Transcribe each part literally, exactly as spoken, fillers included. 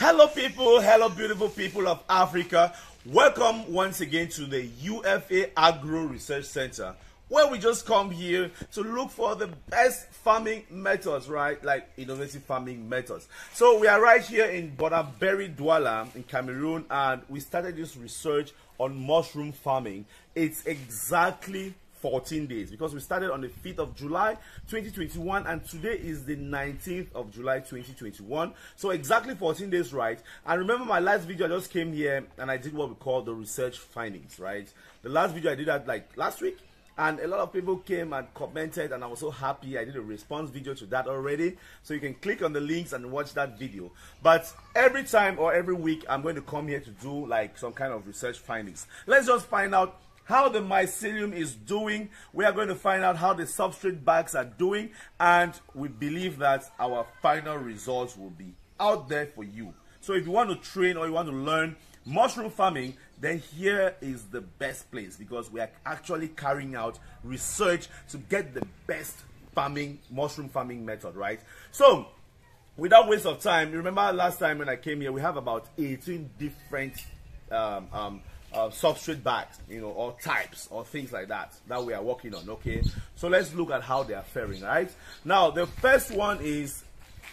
Hello people, hello beautiful people of Africa. Welcome once again to the U F A Agro Research Center, where we just come here to look for the best farming methods, right? Like innovative farming methods. So we are right here in Bonaberi Douala in Cameroon, and we started this research on mushroom farming. It's exactly fourteen days because we started on the fifth of July twenty twenty-one, and today is the nineteenth of July twenty twenty-one, so exactly fourteen days, right? And remember, my last video, I just came here and I did what we call the research findings, right? The last video I did that like last week, and a lot of people came and commented, and I was so happy. I did a response video to that already, so you can click on the links and watch that video. But every time or every week, I'm going to come here to do like some kind of research findings. Let's just find out how the mycelium is doing. We are going to find out how the substrate bags are doing, and we believe that our final results will be out there for you. So if you want to train or you want to learn mushroom farming, then here is the best place, because we are actually carrying out research to get the best farming, mushroom farming method, right? So without waste of time, you remember last time when I came here, we have about eighteen different um, um, Uh, substrate bags, you know, or types or things like that that we are working on. Okay, so let's look at how they are faring. Right now, the first one is,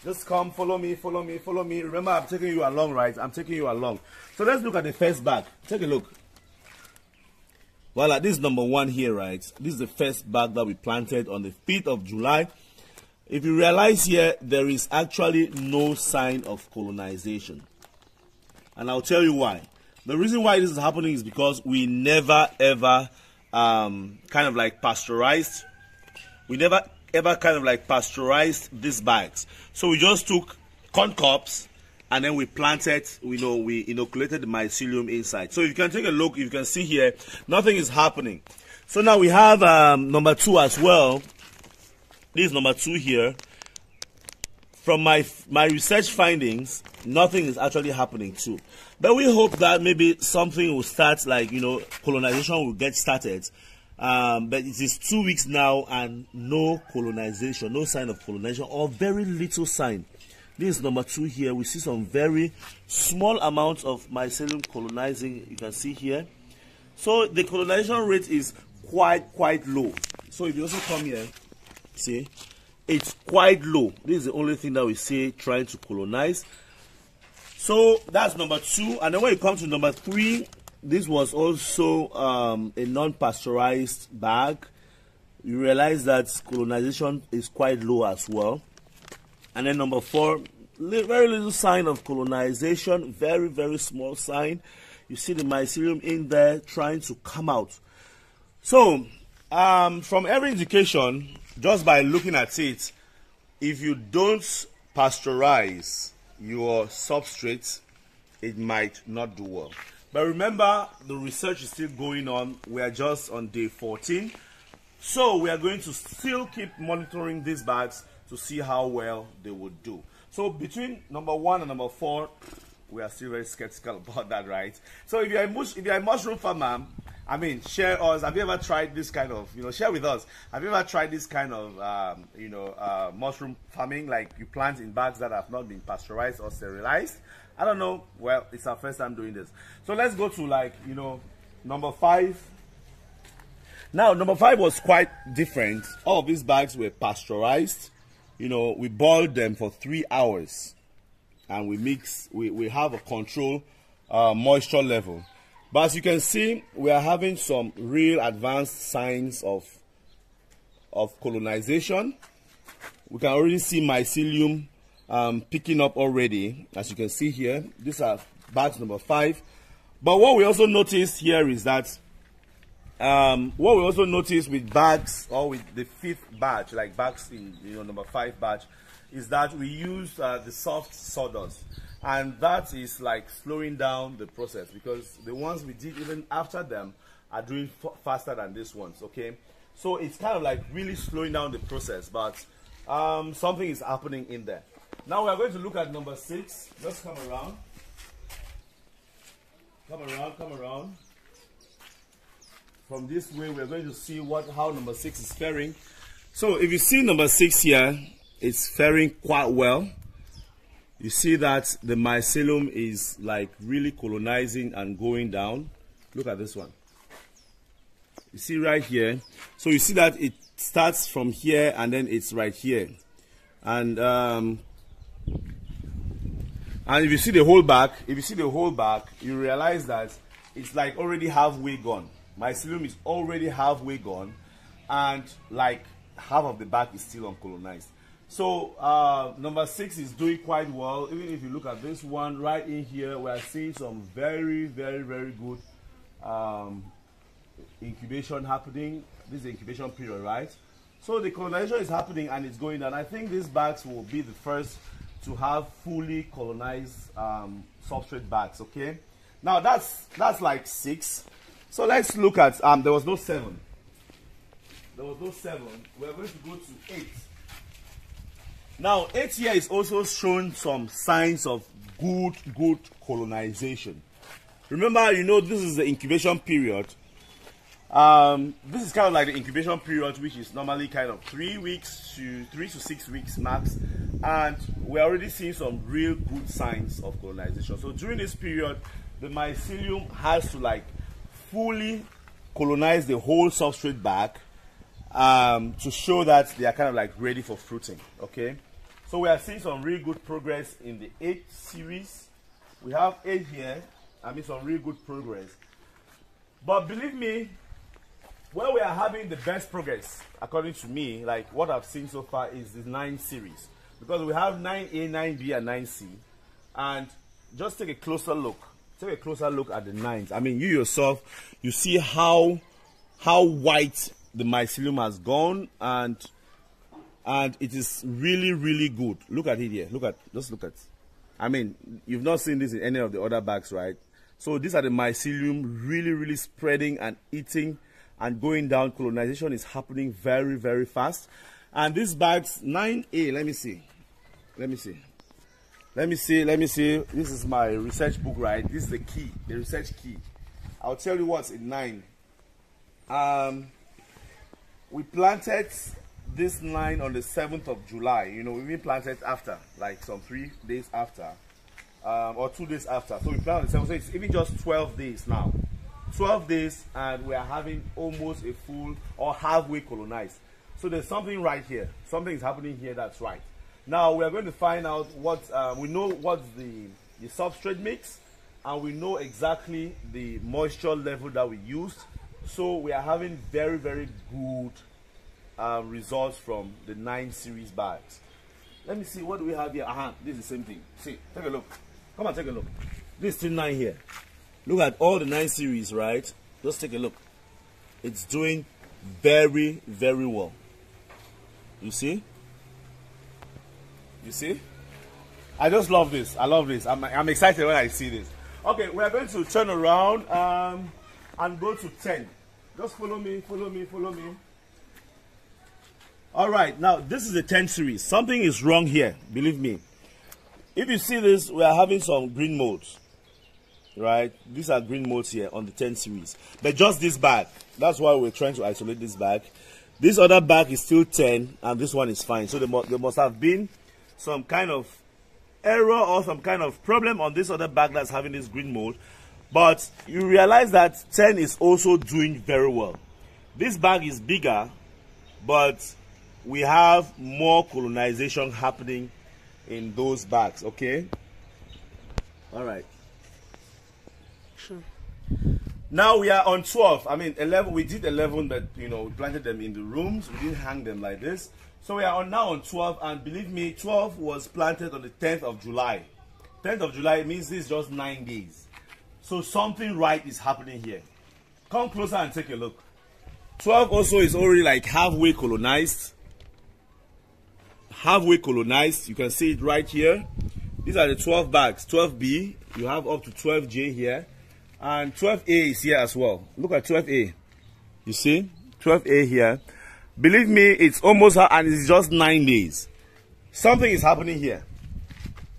just come follow me, follow me, follow me. Remember, I'm taking you along, right? I'm taking you along. So let's look at the first bag. Take a look. Voila, this is number one here, right? This is the first bag that we planted on the fifth of July. If you realize here, there is actually no sign of colonization, and I'll tell you why. The reason why this is happening is because we never ever um, kind of like pasteurized. We never ever kind of like pasteurized these bags. So we just took corn cobs and then we planted, you know, we inoculated the mycelium inside. So if you can take a look, you can see here, nothing is happening. So now we have um, number two as well. This is number two here. From my my research findings, nothing is actually happening too. But we hope that maybe something will start, like, you know, colonization will get started. Um, but it is two weeks now and no colonization, no sign of colonization, or very little sign. This is number two here. We see some very small amounts of mycelium colonizing, you can see here. So the colonization rate is quite, quite low. So if you also come here, see, it's quite low. This is the only thing that we see trying to colonize. So that's number two. And then when it comes to number three, this was also um, a non-pasteurized bag. You realize that colonization is quite low as well. And then number four, li very little sign of colonization, very, very small sign. You see the mycelium in there trying to come out. So um, from every indication, just by looking at it, if you don't pasteurize your substrate, it might not do well. But remember, the research is still going on. We are just on day fourteen. So we are going to still keep monitoring these bags to see how well they would do. So between number one and number four, we are still very skeptical about that, right? So if you're a, mush if you're a mushroom farmer, I mean, share us. Have you ever tried this kind of, you know, share with us. Have you ever tried this kind of, um, you know, uh, mushroom farming? Like you plant in bags that have not been pasteurized or sterilized? I don't know. Well, it's our first time doing this. So let's go to, like, you know, number five. Now, number five was quite different. All of these bags were pasteurized. You know, we boiled them for three hours. And we mix, we, we have a control uh, moisture level. But as you can see, we are having some real advanced signs of, of colonization. We can already see mycelium um, picking up already, as you can see here. These are batch number five. But what we also notice here is that, um, what we also notice with bags, or with the fifth batch, like bags in, you know, number five batch, is that we use uh, the soft sawdust. And that is like slowing down the process, because the ones we did even after them are doing f faster than these ones, okay? So it's kind of like really slowing down the process, but um, something is happening in there. Now we are going to look at number six. Just come around. Come around, come around. From this way, we are going to see what how number six is faring. So if you see number six here, it's faring quite well. you see that the mycelium is like really colonizing and going down. Look at this one. You see right here. So you see that it starts from here and then it's right here. And um, and if you see the whole back, if you see the whole back, you realize that it's like already halfway gone. Mycelium is already halfway gone, and like half of the back is still uncolonized. So uh, number six is doing quite well. Even if you look at this one right in here, we are seeing some very, very, very good um, incubation happening. This is the incubation period, right? So the colonization is happening and it's going down. I think these bags will be the first to have fully colonized um, substrate bags. Okay. Now that's that's like six. So let's look at um. There was no seven. There was no seven. We're going to go to eight. Now, eight here is also shown some signs of good, good colonization. Remember, you know, this is the incubation period. Um, this is kind of like the incubation period, which is normally kind of three weeks to three to six weeks max. And we're already seeing some real good signs of colonization. So during this period, the mycelium has to like fully colonize the whole substrate back um, to show that they are kind of like ready for fruiting. Okay. So we are seeing some really good progress in the eight series. We have eight here. I mean, some really good progress. But believe me, where we are having the best progress, according to me, like what I've seen so far, is the nine series. Because we have nine A, nine B, and nine C. And just take a closer look. Take a closer look at the nines. I mean, you yourself, you see how, how white the mycelium has gone. And, and it is really, really good. Look at it here. Look at, just look at it. I mean, you've not seen this in any of the other bags, right? So these are the mycelium really, really spreading and eating and going down. Colonization is happening very, very fast. And these bags, nine A, let me see. Let me see. Let me see, let me see. This is my research book, right? This is the key, the research key. I'll tell you what's in nine. Um, we planted this nine on the seventh of July. You know, we even planted after, like some three days after. Um, or two days after. So we planted the seventh. So it's even just twelve days now. twelve days, and we are having almost a full or halfway colonized. So there's something right here. Something is happening here that's right. Now we are going to find out what, um, we know what's the, the substrate mix, and we know exactly the moisture level that we used. So we are having very, very good uh, results from the nine series bags. Let me see, what do we have here? Uh-huh, this is the same thing. See, take a look. Come on, take a look. This is still nine here. Look at all the nine series, right? Just take a look. It's doing very, very well. You see? You see? I just love this. I love this. I'm, I'm excited when I see this. Okay, we are going to turn around um, and go to ten. Just follow me, follow me, follow me. All right, now this is the ten series. Something is wrong here, believe me. If you see this, we are having some green molds. Right, these are green molds here on the ten series, but just this bag, that's why we're trying to isolate this bag. This other bag is still ten and this one is fine. So there must, there must have been some kind of error or some kind of problem on this other bag that's having this green mold. But you realize that ten is also doing very well. This bag is bigger, but we have more colonization happening in those bags. Okay, all right. Sure. Now we are on twelve. I mean, eleven. We did eleven, but you know, we planted them in the rooms. We didn't hang them like this. So we are on now on twelve, and believe me, twelve was planted on the tenth of July. tenth of July means this is just nine days. So something right is happening here. Come closer and take a look. twelve also is already like halfway colonized. Halfway colonized. You can see it right here. These are the twelve bags. twelve B. You have up to twelve J here. And twelve A is here as well. Look at twelve A. You see? twelve A here. Believe me, it's almost, and it's just nine days. Something is happening here.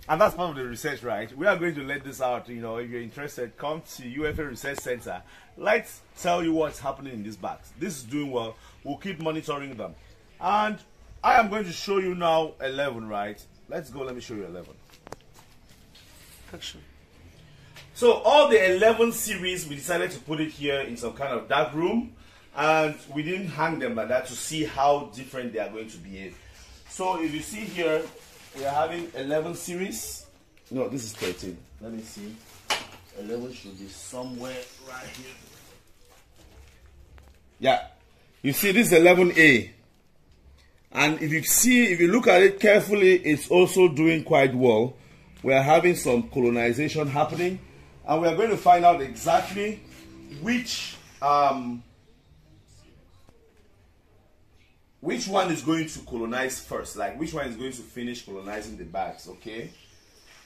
And that's part of the research, right? We are going to let this out. You know, if you're interested, come to U F A Research Center. Let's tell you what's happening in these bags. This is doing well. We'll keep monitoring them. And I am going to show you now eleven, right? Let's go. Let me show you eleven. action. So all the eleven series, we decided to put it here in some kind of dark room, and we didn't hang them like that to see how different they are going to behave. So if you see here, we are having eleven series. No, this is thirteen. Let me see. eleven should be somewhere right here. Yeah. You see, this is eleven A. And if you see, if you look at it carefully, it's also doing quite well. We are having some colonization happening. And we are going to find out exactly which, um, which one is going to colonize first. Like, which one is going to finish colonizing the bags, okay?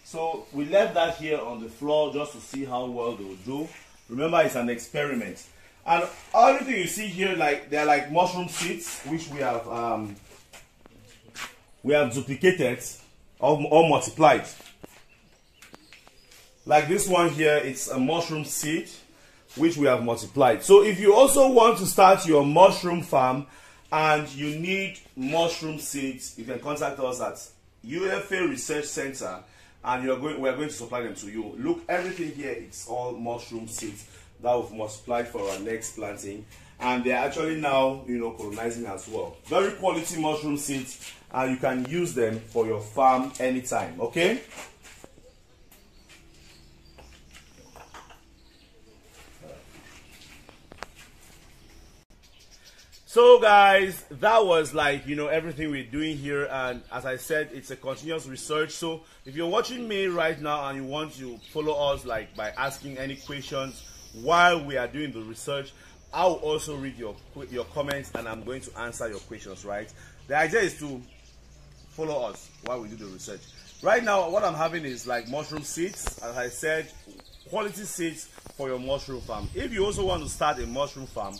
So we left that here on the floor just to see how well they will do. Remember, it's an experiment. And everything you see here, like, they're like mushroom seeds, which we have um, we have duplicated or, or multiplied. Like this one here, it's a mushroom seed, which we have multiplied. So if you also want to start your mushroom farm and you need mushroom seeds, you can contact us at U F A Research Center. And you're going, we are going to supply them to you. Look, everything here, it's all mushroom seeds that we've multiplied for our next planting. And they're actually now, you know, colonizing as well. Very quality mushroom seeds, and you can use them for your farm anytime, okay? So guys, that was like, you know, everything we're doing here, and as I said, it's a continuous research. So if you're watching me right now and you want to follow us, like by asking any questions while we are doing the research, I'll also read your your comments and I'm going to answer your questions, right? The idea is to follow us while we do the research. Right now, what I'm having is like mushroom seeds, as I said, quality seeds for your mushroom farm. If you also want to start a mushroom farm,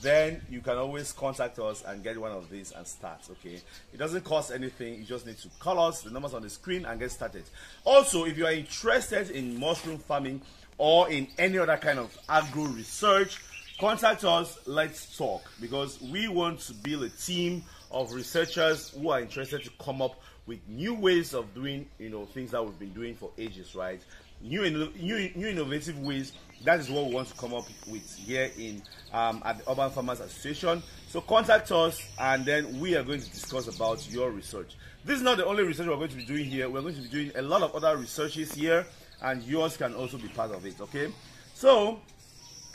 then you can always contact us and get one of these and start, okay? It doesn't cost anything. You just need to call us, the numbers on the screen, and get started. Also, if you are interested in mushroom farming or in any other kind of agro research, contact us, let's talk, because we want to build a team of researchers who are interested to come up with new ways of doing, you know, things that we've been doing for ages, right? New, new, new innovative ways. That is what we want to come up with here in um, at the Urban Farmers Association. So contact us, and then we are going to discuss about your research. This is not the only research we're going to be doing here. We're going to be doing a lot of other researches here, and yours can also be part of it, okay? So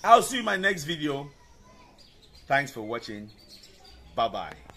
I'll see you in my next video. Thanks for watching. Bye-bye.